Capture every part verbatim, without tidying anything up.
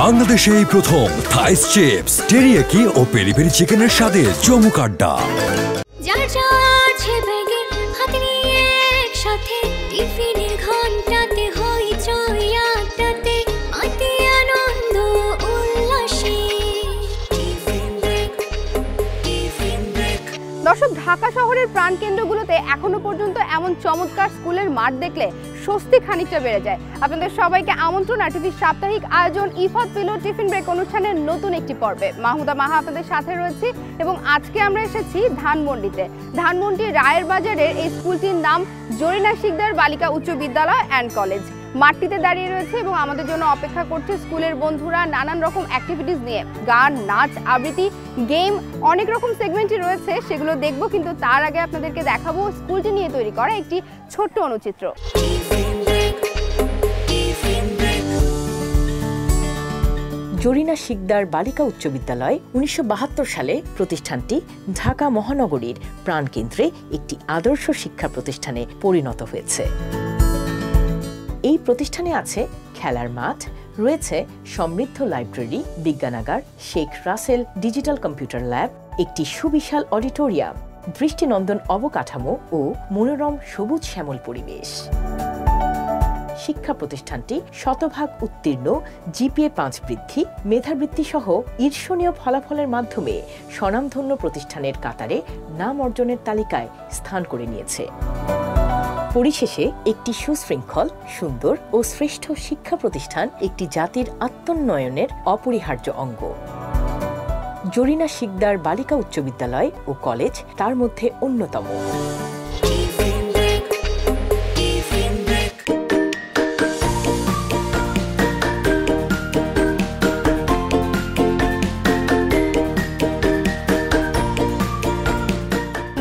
বাংলাদেশে এই প্রথম থাই চিপস, টেরিয়াকি ও পেরি পেরি চিকেনের স্বাদে জমুকাড্ডা। জাজা ছিবে গে হাতিনি একসাথে টিফিনের ঘন্টাতে হইচই আড্ডাতে অতি আনন্দ উল্লাসে টিফিন ব্রেক টিফিন ব্রেক। দর্শক, ঢাকা শহরের প্রাণকেন্দ্রগুলোতে এখনো পর্যন্ত এমন চমৎকার স্কুলের মাঠ দেখলে স্বস্তি খানিকটা বেড়ে যায়। আপনাদের সবাইকে আমন্ত্রণ আরটিভির সাপ্তাহিক আয়োজন ইফাদ পিলো টিফিন ব্রেক অনুষ্ঠানের নতুন একটি পর্বে। মাহুদা মাহা আপনাদের সাথে রয়েছি এবং আজকে আমরা এসেছি ধানমন্ডিতে। ধানমন্ডি রায়ের বাজারের এই স্কুলটির নাম জরিনা সিকদার বালিকা উচ্চ বিদ্যালয় অ্যান্ড কলেজ। মাঠটিতে দাঁড়িয়ে রয়েছে এবং আমাদের জন্য অপেক্ষা করছে স্কুলের বন্ধুরা নানান রকম অ্যাক্টিভিটিস নিয়ে। গান, নাচ, আবৃত্তি, গেম, অনেক রকম সেগমেন্টই রয়েছে, সেগুলো দেখব। কিন্তু তার আগে আপনাদেরকে দেখাবো স্কুলটি নিয়ে তৈরি করা একটি ছোট্ট অনুচিত্র। জরিনা সিকদার বালিকা উচ্চ বিদ্যালয় উনিশশো বাহাত্তর সালে প্রতিষ্ঠানটি ঢাকা মহানগরীর প্রাণকেন্দ্রে একটি আদর্শ শিক্ষা প্রতিষ্ঠানে পরিণত হয়েছে। এই প্রতিষ্ঠানে আছে খেলার মাঠ, রয়েছে সমৃদ্ধ লাইব্রেরি, বিজ্ঞানাগার, Sheikh Russel digital computer lab, একটি সুবিশাল অডিটোরিয়াম, দৃষ্টিনন্দন অবকাঠামো ও মনোরম সবুজ শ্যামল পরিবেশ। শিক্ষা প্রতিষ্ঠানটি শতভাগ উত্তীর্ণ, জিপিএ পাঁচ বৃদ্ধি, মেধাবৃত্তি সহ ঈর্ষণীয় ফলাফলের মাধ্যমে স্বনামধন্য প্রতিষ্ঠানের কাতারে নাম অর্জনের তালিকায় স্থান করে নিয়েছে। পরিশেষে একটি সুশৃঙ্খল, সুন্দর ও শ্রেষ্ঠ শিক্ষা প্রতিষ্ঠান একটি জাতির আত্মোন্নয়নের অপরিহার্য অঙ্গ। জরিনা সিকদার বালিকা উচ্চ বিদ্যালয় ও কলেজ তার মধ্যে অন্যতম।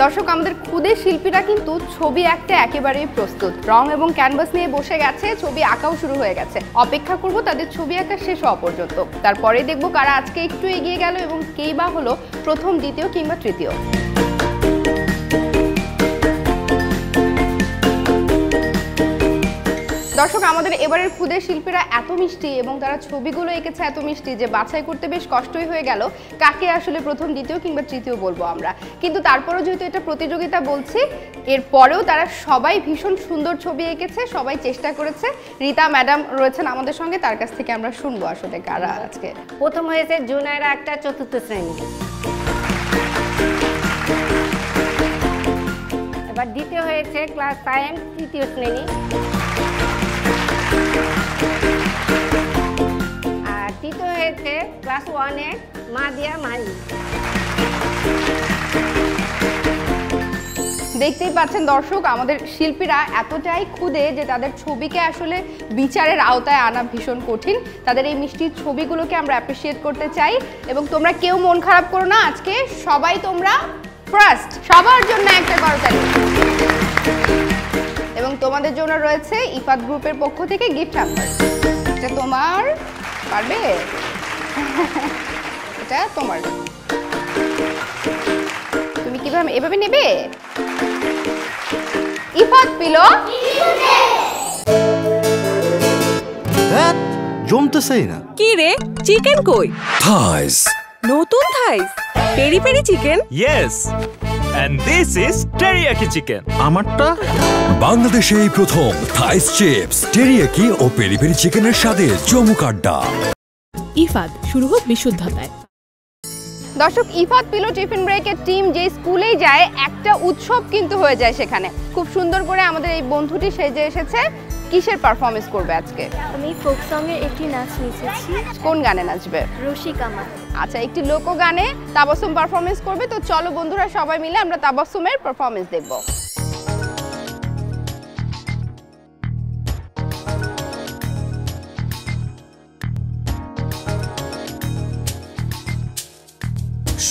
দর্শক, আমাদের খুদে শিল্পীরা কিন্তু ছবি আঁকতে একেবারেই প্রস্তুত। রং এবং ক্যানভাস নিয়ে বসে গেছে, ছবি আঁকাও শুরু হয়ে গেছে। অপেক্ষা করব তাদের ছবি আঁকা শেষ হওয়া পর্যন্ত, তারপরে দেখব কারা আজকে একটু এগিয়ে গেল এবং কেই বা হলো প্রথম, দ্বিতীয় কিংবা তৃতীয়। দর্শক, আমাদের এবারের খুদের শিল্পীরা এত মিষ্টি এবং তারা ছবিগুলো এঁকেছে এত মিষ্টি যে বাছাই করতে বেশ কষ্টই হয়ে গেল কাকে আসলে প্রথম, দ্বিতীয় কিংবা তৃতীয় বলবো আমরা। কিন্তু তারপরেও যেহেতু এটা প্রতিযোগিতা বলছি, এরপরেও তারা সবাই ভীষণ সুন্দর ছবি এঁকেছে, সবাই চেষ্টা করেছে। রীতা ম্যাডাম রয়েছেন আমাদের সঙ্গে, তার কাছ থেকে আমরা শুনবো আসলে কারা আজকে প্রথম হয়েছে। জুনাইরা একটা চতুর্থ শ্রেণী। এবার দ্বিতীয় হয়েছে ক্লাস সায়েন্স তৃতীয় শ্রেণী। আর তৃতীয় হয়েছে ক্লাস ওয়ানে মাদিয়া মাহি। দেখতেই পাচ্ছেন দর্শক, আমাদের শিল্পীরা এতটাই খুদে যে তাদের ছবিকে আসলে বিচারের আওতায় আনা ভীষণ কঠিন। তাদের এই মিষ্টি ছবিগুলোকে আমরা অ্যাপ্রিসিয়েট করতে চাই। এবং তোমরা কেউ মন খারাপ করো না, আজকে সবাই তোমরা ফার্স্ট, সবার জন্য একটা করতালি। এবং তোমাদের জন্য রয়েছে ইফাদ গ্রুপের পক্ষ থেকে গিফট হ্যাম্পার। এটা তোমার, পারবে? এটা তোমার, তুমি কিভাবে এভাবে নেবে। ইফাদ পিলো জমতেছেই না কি রে। চিকেন কই? থাইস, নতুন থাইস, peri peri chicken. Yes, and this is teriyaki chicken. আমারটা বাংলাদেশে এই প্রথম থাই চিপস, টেরিয়াকি ও পেরি পেরি চিকেনের স্বাদে জমুকাড্ডা। ইফাদ শুরু হোক বিশুদ্ধতায়। দর্শক, ইফাদ পিলো টিফিন ব্রেকের টিম যে স্কুলে যায় একটা উৎসব কিন্তু হয়ে যায় সেখানে। খুব সুন্দর করে আমাদের এই বন্ধুটি সেজে এসেছে। কিসের পারফরমেন্স করবে আজকে? আমি ফোক সং এর একটি নাচ নিয়েছি। কোন গানে নাচবে? রশিকামা। আচ্ছা, একটি লোকগানে তাবাসসুম পারফরমেন্স করবে। তো চলো বন্ধুরা, সবাই মিলে আমরা তাবাসসুমের পারফরমেন্স দেখব।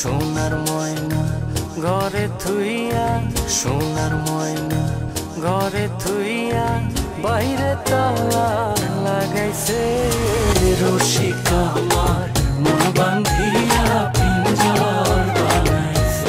সোনার ময়না ঘরে থুইয়া, সোনার ময়না ঘরে থুইয়া, বাইরে তালা লাগাইছে রসিকা আমার মন বান্ধিয়া পিঞ্জর বানাইছে।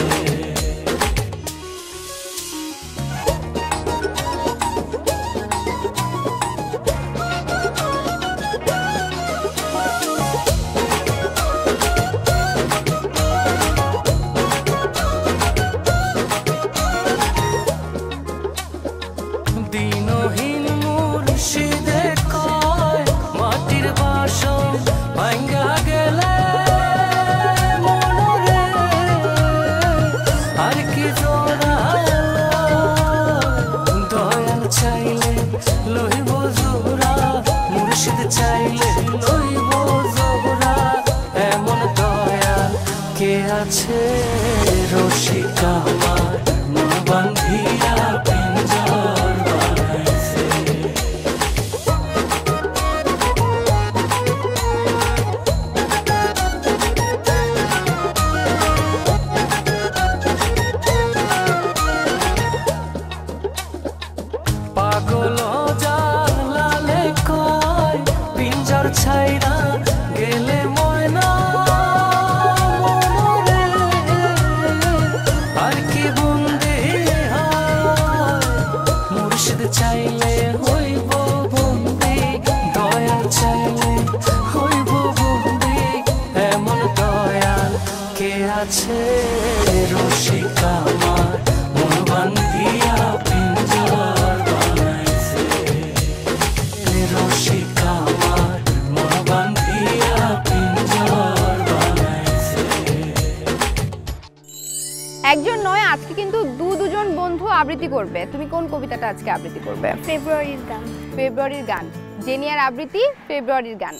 ফেব্রুয়ারির গান জেনিয়ার আবৃত্তি ফেব্রুয়ারির গান।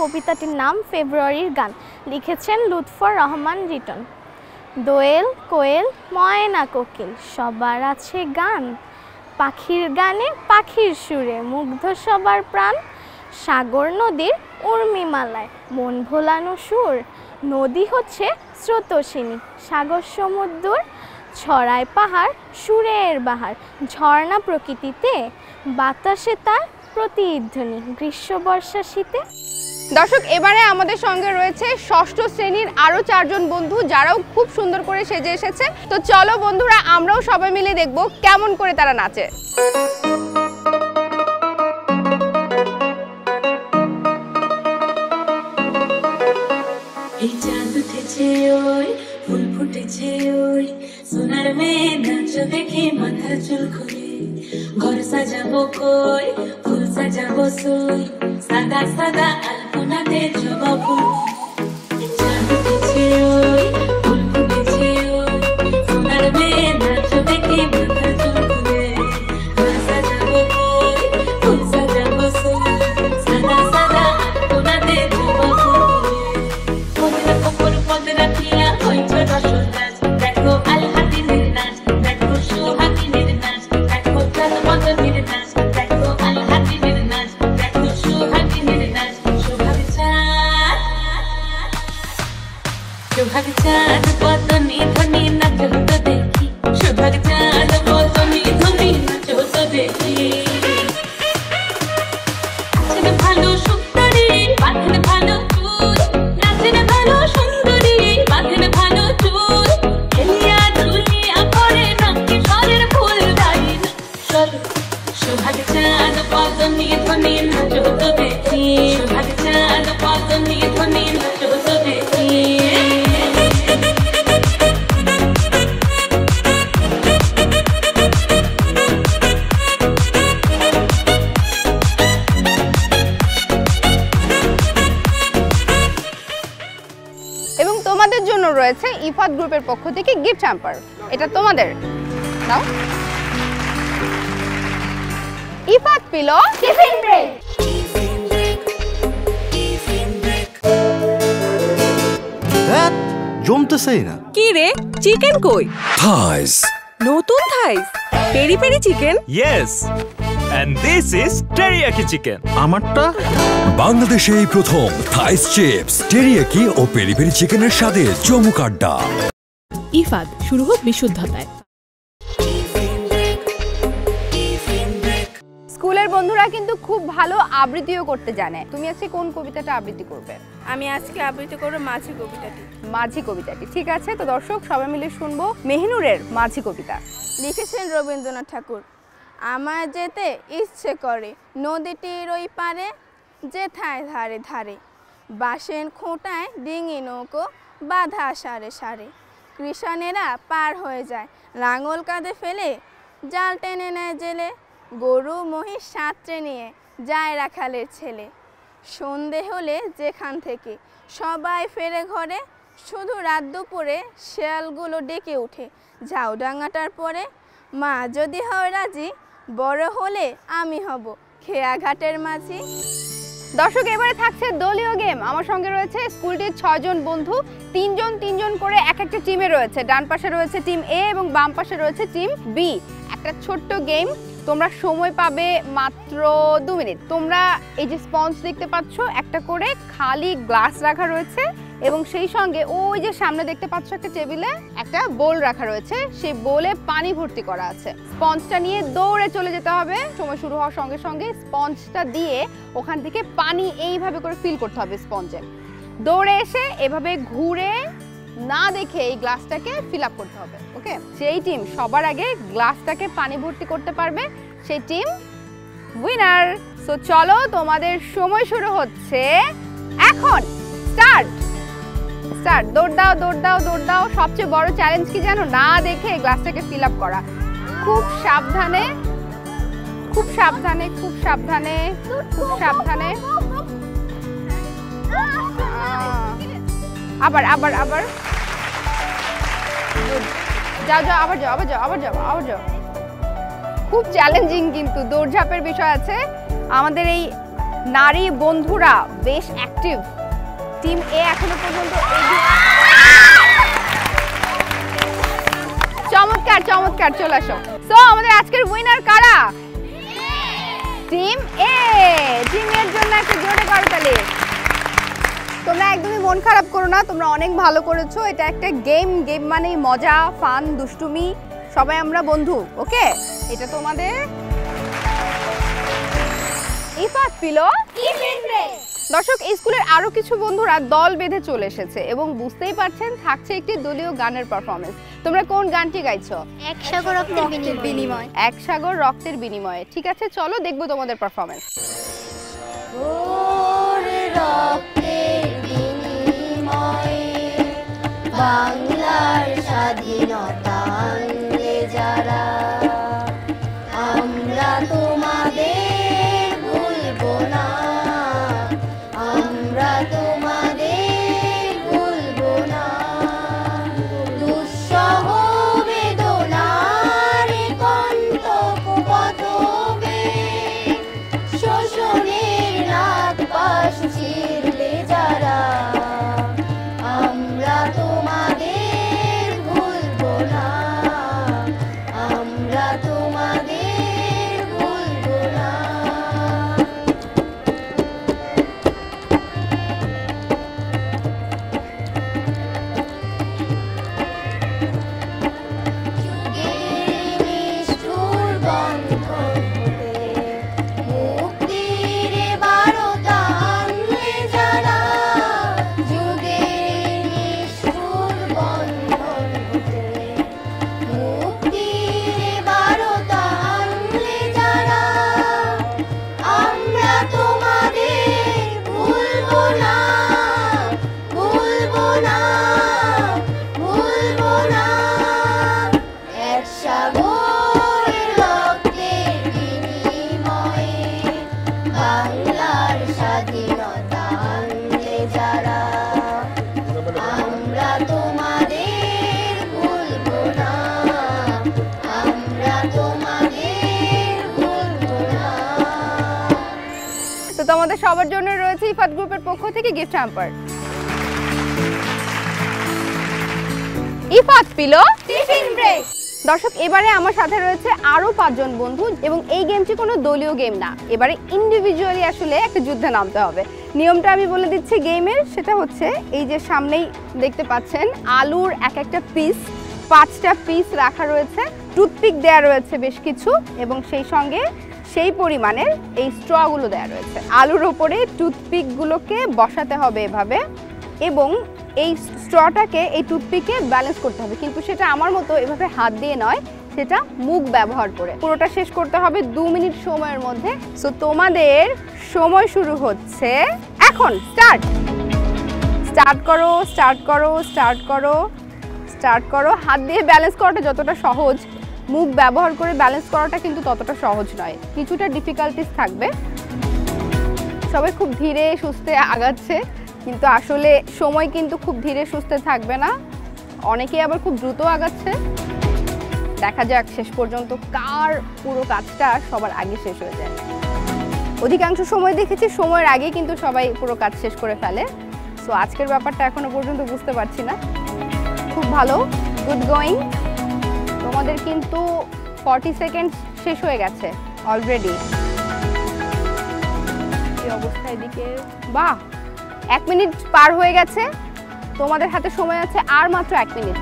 কবিতাটির নাম ফেব্রুয়ারির গান, লিখেছেন লুৎফর রহমান রিটন। দোয়েল কোয়েল ময়না কোকিল সবার আছে গান, পাখির গানে পাখির সুরে মুগ্ধ সবার প্রাণ। সাগর নদীর উর্মিমালায় মন ভোলানো সুর, নদী হচ্ছে স্রোতসিনী সাগর সমুদ্র, ছড়ায় পাহাড় সুরের বাহার, ঝর্ণা প্রকৃতিতে বাতাসে তার প্রতিধ্বনি গ্রীষ্ম বর্ষা শীতে। দর্শক, এবারে আমাদের সঙ্গে রয়েছে ষষ্ঠ শ্রেণীর আরও চারজন বন্ধু, যারাও খুব সুন্দর করে সেজে এসেছে। তো চলো বন্ধুরা, আমরাও সবাই মিলে দেখব কেমন করে তারা নাচে। এই চাঁদ উঠেছে ওই ফুল ফুটেছে ওই সোনার মেয়ে নাচ দেখে মাথার চুল খুলে, ঘর সাজাবো কই ফুল সাজাবো সই, সাদা সাদা আলপনাতে জবা ফুল। রয়েছে ইফাদ গ্রুপের পক্ষ থেকে গিফট হ্যাম্পার, এটা তোমাদের নাও। Ifad pillow tiffin break. Tiffin break tiffin break হ্যাঁ জমতেছই না কি রে? চিকেন কই? থাইস, নতুন থাইস, peri peri chicken. Yes, and this is teriyaki chicken. আমারটা বাংলাদেশে এই প্রথম থাইস চিপস, টেরিয়াকি ও পেরি পেরি চিকেনের স্বাদে জমুকাডা। ইফাদ, শুরু হোক বিশুদ্ধতায়। স্কুলের বন্ধুরা কিন্তু খুব ভালো আবৃত্তিও করতে জানে। তুমি আজকে কোন কবিতাটা আবৃত্তি করবে? আমি আজকে আবৃত্তি করব মাঝি কবিতাটি। মাঝি কবিতাটি, ঠিক আছে। তো দর্শক, সবাই মিলে শুনবো মেহনুরের মাঝি কবিতা। লিখেছেন রবীন্দ্রনাথ ঠাকুর। আমার যেতে ইচ্ছে করে নদীটির ওই পারে, যেথায় ধারে ধারে বাঁশের খোঁটায় ডিঙি নৌকো বাঁধা সারে সারে, কৃষানেরা পার হয়ে যায় লাঙল কাঁধে ফেলে, জাল টেনে নেয় জেলে, গরু মহিষ সাঁতরে নিয়ে যায় রাখালের ছেলে। সন্ধে হলে যেখান থেকে সবাই ফেরে ঘরে, শুধু রাত দুপুরে শেয়ালগুলো ডেকে উঠে, যাও ডাঙাটার পরে। মা যদি হয় রাজি, বড় হলে আমি হব খেয়াঘাটের মাঝি। দর্শক, এবারে থাকছে দলীয় গেম। আমার সঙ্গে রয়েছে স্কুলটির ছয়জন বন্ধু, তিনজন তিনজন করে এক একটা টিমে রয়েছে। ডান পাশে রয়েছে টিম এ এবং বাম পাশে রয়েছে টিম বি। একটা ছোট্ট গেম, তোমরা সময় পাবে মাত্র দু মিনিট। তোমরা এই যে স্পঞ্জ দেখতে পাচ্ছ, একটা করে খালি গ্লাস রাখা রয়েছে এবং সেই সঙ্গে ওই যে সামনে দেখতে পাচ্ছ একটা টেবিলে একটা বোল রাখা রয়েছে, সেই বোলে পানি ভর্তি করা আছে। স্পঞ্জটা নিয়ে দৌড়ে চলে যেতে হবে, সময় শুরু হওয়ার সঙ্গে সঙ্গে স্পঞ্জটা দিয়ে ওখান থেকে পানি এইভাবে করে ফিল করতে হবে। স্পঞ্জে দৌড়ে এসে এভাবে ঘুরে না দেখে এই গ্লাসটাকে ফিল আপ করতে হবে। ওকে, সেই টিম সবার আগে গ্লাসটাকে পানি ভর্তি করতে পারবে, সেই টিম উইনার। সো চলো, তোমাদের সময় শুরু হচ্ছে এখন। স্টার্ট স্টার্ট দৌড় দাও, দৌড় দাও, দৌড় দাও। সবচেয়ে বড় চ্যালেঞ্জ কি জানো? না দেখে গ্লাসটাকে ফিল আপ করা। খুব সাবধানে, খুব সাবধানে, খুব সাবধানে, খুব সাবধানে। আবার আবার আবার যাও, যাও, আবার যাও, আবার যাও, আবার যাও, আবার যাও। খুব চ্যালেঞ্জিং কিন্তু, দৌড়ঝাঁপের বিষয় আছে। আমাদের এই নারী বন্ধুরা বেশ অ্যাক্টিভ। টিম এ এখনো পর্যন্ত চমৎকার চমৎকার চলে আসো। তো আমাদের আজকের উইনার কারা? টিম এ। টিম এর জন্য একটা জোরে করতালি। তোমরা একদমই মন খারাপ করো না, তোমরা অনেক ভালো করেছো। এটা একটা গেম, গেম মানে মজা, ফান, দুষ্টুমি, সবাই আমরা বন্ধু। ওকে, এটা তোমাদের ইফাদ পিলো টিফিন ব্রেক। দর্শক, স্কুলের আরও কিছু বন্ধুরা দল বেঁধে চলে এসেছে এবং বুঝতেই পারছেন থাকছে একটি দলীয় গানের পারফরমেন্স। তোমরা কোন গানটি গাইছো? এক সাগর রক্তের বিনিময়। এক সাগর রক্তের বিনিময়ে। ঠিক আছে, চলো দেখবো তোমাদের পারফরমেন্স। বাংলার স্বাধীনতা আনলে যারা, আমরা তোমাদের ভুলবো না, আমরা তোমাদের ভুলবো না। দুঃসহ বেদনার কণ্টক পথবে, শোষণের নাক পাশ ছিঁড়লে যারা, আমরা তোমাদের ভুলবো না, আমরা তোমাদের ভুলবো না। যুগের নিষ্ঠুর বন্ধন হতে মুক্তির বারতা আনলে যারা, যুগের নিষ্ঠুর বন্ধন হতে মুক্তির বারতা আনলে যারা, আমরা তোমাদের ভুলবো না, ভুলবো না, ভুলবো না। এক সাগর রক্তের বিনিময়ে বাংলার স্বাধীনতা আনলে যারা, আমরা তোমাদের ভুলবো না, আমরা তোমাদের ভুলবো না। তো তোমাদের সবার জন্য রয়েছে ইফাদ গ্রুপের পক্ষ থেকে gift hamper. Ifad pillow tiffin break. দর্শক, এবারে আমার সাথে রয়েছে আরো পাঁচজন বন্ধু এবং এই গেমটি কোনো দলীয় গেম না। এবারে ইন্ডিভিজুয়ালি আসলে একটা যুদ্ধে নামতে হবে। নিয়মটা আমি বলে দিচ্ছি গেমের, সেটা হচ্ছে এই যে সামনেই দেখতে পাচ্ছেন আলুর এক একটা পিস, পাঁচটা পিস রাখা রয়েছে, টুথপিক দেয়া রয়েছে বেশ কিছু এবং সেই সঙ্গে সেই পরিমাণের এই স্ট্রগুলো দেয়া রয়েছে। আলুর ওপরে টুথপিকগুলোকে বসাতে হবে এভাবে এবং এই স্ট্রটাকে এই টুথপিকে ব্যালেন্স করতে হবে, কিন্তু সেটা আমার মতো এভাবে হাত দিয়ে নয়, সেটা মুখ ব্যবহার করে। পুরোটা শেষ করতে হবে দু মিনিট সময়ের মধ্যে। সো তোমাদের সময় শুরু হচ্ছে এখন। স্টার্ট স্টার্ট করো, স্টার্ট করো, স্টার্ট করো, স্টার্ট করো। হাত দিয়ে ব্যালেন্স করাটা যতটা সহজ, মুখ ব্যবহার করে ব্যালেন্স করাটা কিন্তু ততটা সহজ নয়, কিছুটা ডিফিকাল্টিস থাকবে। সবাই খুব ধীরে সুস্থে আগাচ্ছে, কিন্তু আসলে সময় কিন্তু খুব ধীরে সুস্থে থাকবে না। অনেকেই আবার খুব দ্রুত আগাচ্ছে। দেখা যাক শেষ পর্যন্ত কার পুরো কাজটা সবার আগে শেষ হয়ে যায়। অধিকাংশ সময় দেখেছি সময়ের আগে কিন্তু সবাই পুরো কাজ শেষ করে ফেলে। সো আজকের ব্যাপারটা এখনো পর্যন্ত বুঝতে পারছি না। খুব ভালো, গুড গোয়িং। তোমাদের কিন্তু ফর্টি সেকেন্ড শেষ হয়ে গেছে অলরেডি। এই অবস্থা এদিকে, বাহ, এক মিনিট পার হয়ে গেছে। তোমাদের হাতে সময় আছে আর মাত্র এক মিনিট।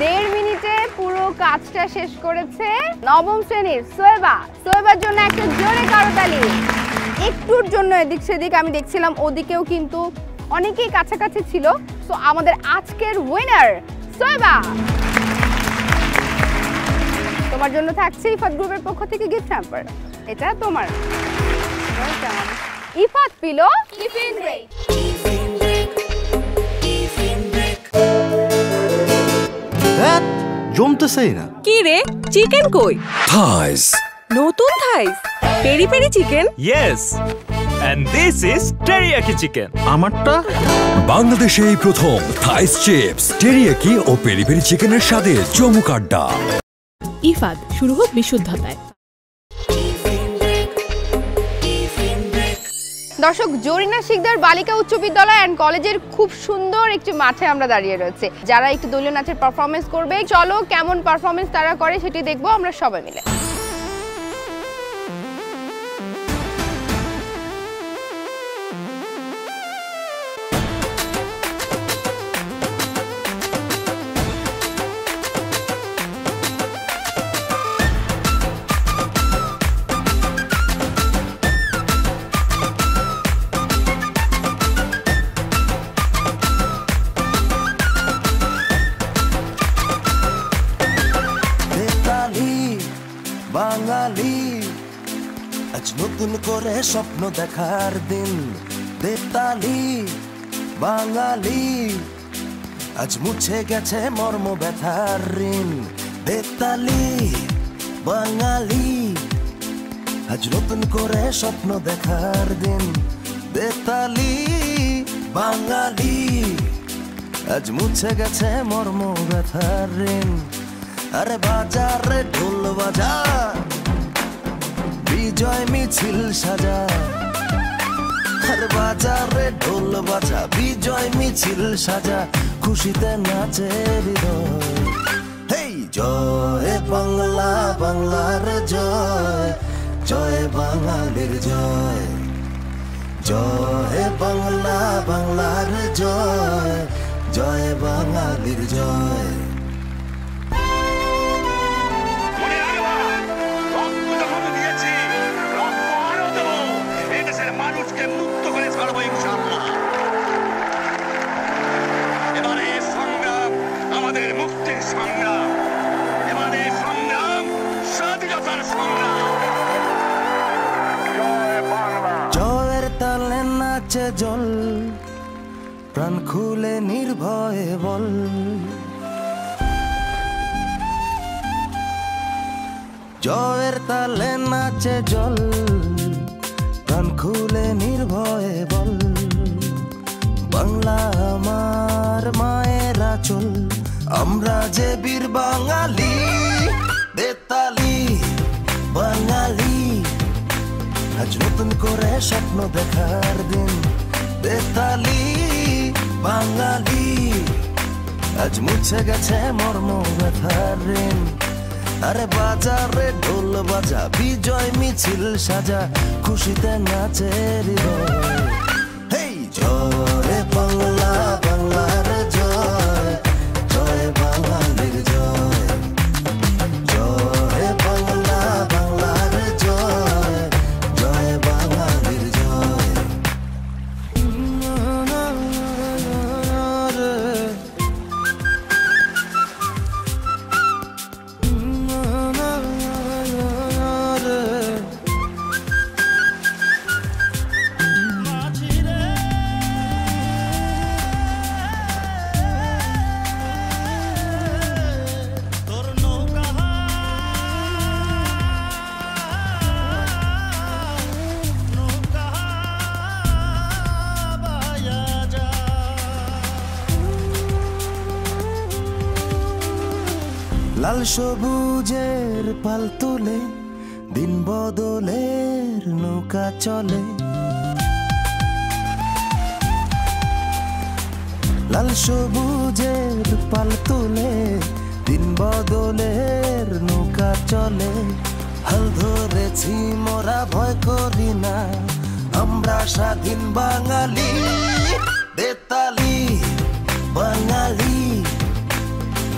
দেড় মিনিটে পুরো কাজটা শেষ করেছে নবম শ্রেণীর সোয়েবা। সোয়েবার জন্য একটা জোরে করতালি। একটুর জন্য এদিক সেদিক আমি দেখছিলাম, ওদিকেও কিন্তু অনেকেই কাছাকাছি ছিল। সো আমাদের আজকের উইনার সোয়েবা। তোমার জন্য থাকছে ইফাদ গ্রুপের পক্ষ থেকে গিফট হ্যাম্পার। এটা তোমার ইফাদ পিলো টিফিন ব্রেক। জমতেছেই না কি রে? চিকেন কই? থাইস, নতুন থাইস, peri peri chicken. Yes, and this is teriyaki chicken. আমারটা বাংলাদেশে এই প্রথম থাইস চিপস, teriyaki ও পেরি পেরি চিকেনের স্বাদে জমুকাড্ডা। ইফাদ, শুরু হোক বিশুদ্ধতায়। দর্শক, জরিনা সিকদার বালিকা উচ্চ বিদ্যালয় এন্ড কলেজের খুব সুন্দর একটি মাঠে আমরা দাঁড়িয়ে রয়েছে। যারা একটু দলীয় নাচের পারফরমেন্স করবে, চলো কেমন পারফরমেন্স তারা করে সেটি দেখবো আমরা সবাই মিলে। স্বপ্ন দেখার দিন, দেবতালি বাঙালি, আজ মুছে গেছে মর্ম ব্যথার ঋণ। দেবতালি বাঙালি, আজ নতুন করে স্বপ্ন দেখার দিন। দেবতালি বাঙালি, আজ মুছে গেছে মর্ম ব্যথার ঋণ। আরে বাজার রে ঢোল বাজার, বিজয় মিছিল সাজা। আর বাজারে ঢোল বাজা, বিজয় মিছিল সাজা, খুশিতে নাচে হৃদয়। হেই জয় বাংলা, বাংলার জয়, জয় বাঙালির জয়। জয় বাংলা, বাংলার জয়, জয় বাঙালির জয়। জয়ের তালে নাচে জল, প্রাণ খুলে নির্ভয়ে বল। জয়ের তালে নাচে জল, প্রাণ খুলে নির্ভয়ে বল। বাংলা আমার মায়ের আঁচল, আমরা যে বীর বাঙালি। দেতালি বাঙালি, আজ নতুন করে স্বপ্ন দেখার দিন। দেতালি বাঙালি, আজ মুছে গেছে মর্ম ব্যথার ঋণ। আরে বাজারে ঢোল বাজা, বিজয় মিছিল সাজা, খুশিতে নাচে হৃদয়। হেই জয় বাংলা, বাংলার জয়, জয় বাঙালির জয়। জয় বাংলা, বাংলার জয়, জয় বাঙালির জয়। সবুজের পাল তোলে, দিন বদলের নৌকা চলে। লাল সবুজের পাল তোলে, দিন বদলের নৌকা চলে। হাল ধরেছি মোরা ভয় করি না, আমরা স্বাধীন বাঙালি। বেতালি বাঙালি,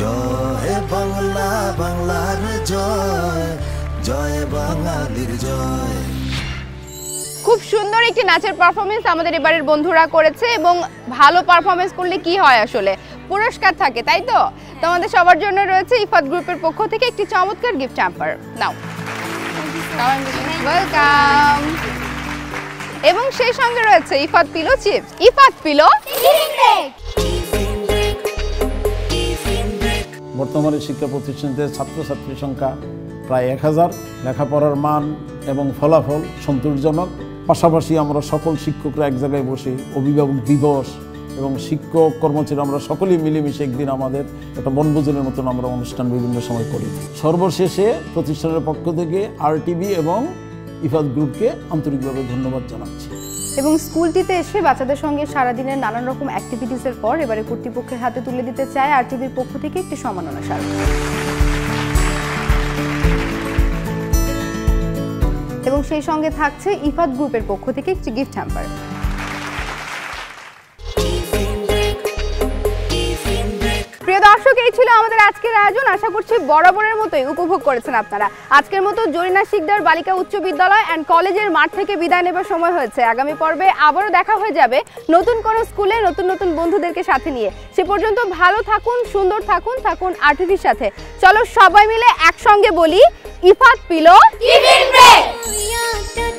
জয় বাংলা, বাংলার জয়, জয় বাঙালির জয়। জয় বাংলা, বাংলার জয়, জয় বাঙালির জয়। জয় বাংলা, বাংলার জয়, জয় বাঙালির জয়। জয় বাংলা, বাংলার জয়, জয় বাঙালির জয়। জয় বাংলা, বাংলার জয়, জয় বাঙালির জয়। জয় বাংলা, বাংলার জয়, জয় বাঙালির জয়। খুব সুন্দর একটি নাচের পারফরমেন্স আমাদের এবারের বন্ধুরা করেছে, এবং ভালো পারফরমেন্স করলে কি হয় আসলে পুরস্কার থাকে, তাই তো? তোমাদের সবার জন্য রয়েছে ইফাদ গ্রুপের পক্ষ থেকে একটি চমৎকার গিফট হ্যাম্পার। নাও, ওয়েলকাম। এবং সেই সঙ্গে রয়েছে Ifad pillow chips, Ifad pillow tiffin break. বর্তমানে শিক্ষা প্রতিষ্ঠানতে ছাত্রছাত্রীর সংখ্যা প্রায় এক হাজার। লেখাপড়ার মান এবং ফলাফল সন্তোষজনক। পাশাপাশি আমরা সকল শিক্ষকরা এক জায়গায় বসে অভিভাবক দিবস এবং শিক্ষক কর্মচারী আমরা সকলেই মিলেমিশে একদিন আমাদের একটা বনভোজনের মতন আমরা অনুষ্ঠান বিভিন্ন সময় করি। সর্বশেষে প্রতিষ্ঠানের পক্ষ থেকে আরটিভি এবং ইফাদ গ্রুপকে আন্তরিকভাবে ধন্যবাদ জানাচ্ছি। এবং স্কুলটিতে এসে বাচ্চাদের সঙ্গে সারাদিনের নানান রকম অ্যাক্টিভিটিসের পর এবারে কর্তৃপক্ষের হাতে তুলে দিতে চায় আরটিভির পক্ষ থেকে একটি সম্মাননা স্মারক। এবং সেই সঙ্গে থাকছে ইফাদ গ্রুপের পক্ষ থেকে একটি গিফট হ্যাম্পার। প্রিয় দর্শক, এই ছিল আমাদের আজকের আয়োজন। আশা করছি বরাবরের মতোই উপভোগ করেছেন আপনারা। আজকের মতো জরিনা সিকদার বালিকা উচ্চ বিদ্যালয় অ্যান্ড কলেজের মাঠ থেকে বিদায় নেবার সময় হয়েছে। আগামী পর্বে আবারও দেখা হয়ে যাবে নতুন কোনো স্কুলে নতুন নতুন বন্ধুদেরকে সাথে নিয়ে। সে পর্যন্ত ভালো থাকুন, সুন্দর থাকুন, থাকুন আরটিভির সাথে। চলো সবাই মিলে একসঙ্গে বলি, ইফাদ পিলো টিফিন ব্রেক।